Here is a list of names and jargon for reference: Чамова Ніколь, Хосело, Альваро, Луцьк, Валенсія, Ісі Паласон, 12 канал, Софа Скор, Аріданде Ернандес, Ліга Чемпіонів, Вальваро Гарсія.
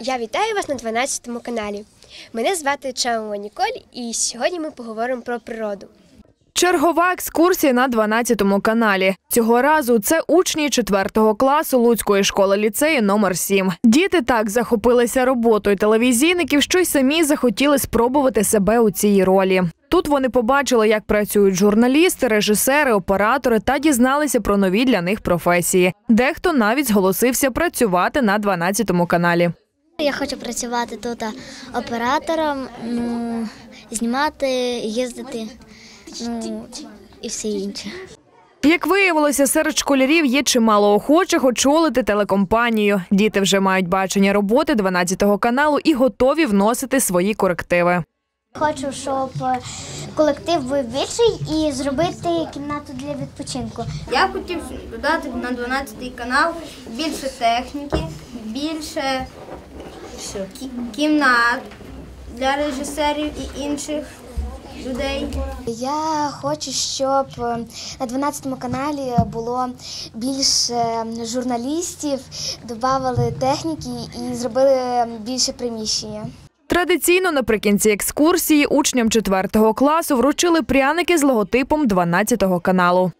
Я вітаю вас на 12 каналі. Мене звати Чамова Ніколь, і сьогодні ми поговоримо про природу. Чергова екскурсія на 12 каналі. Цього разу це учні 4 класу Луцької школи-ліцею номер 7. Діти так захопилися роботою телевізійників, що й самі захотіли спробувати себе у цій ролі. Тут вони побачили, як працюють журналісти, режисери, оператори та дізналися про нові для них професії. Дехто навіть зголосився працювати на 12 каналі. Я хочу працювати тут оператором, знімати, їздити і все інше. Як виявилося, серед школярів є чимало охочих очолити телекомпанію. Діти вже мають бачення роботи 12 каналу і готові вносити свої корективи. Хочу, щоб колектив був більший і зробити кімнату для відпочинку. Я хотів додати на 12 канал більше техніки, більше кімнат для режисерів і інших людей. Я хочу, щоб на 12 каналі було більше журналістів, додавали техніки і зробили більше приміщення. Традиційно наприкінці екскурсії учням 4 класу вручили пряники з логотипом 12 каналу.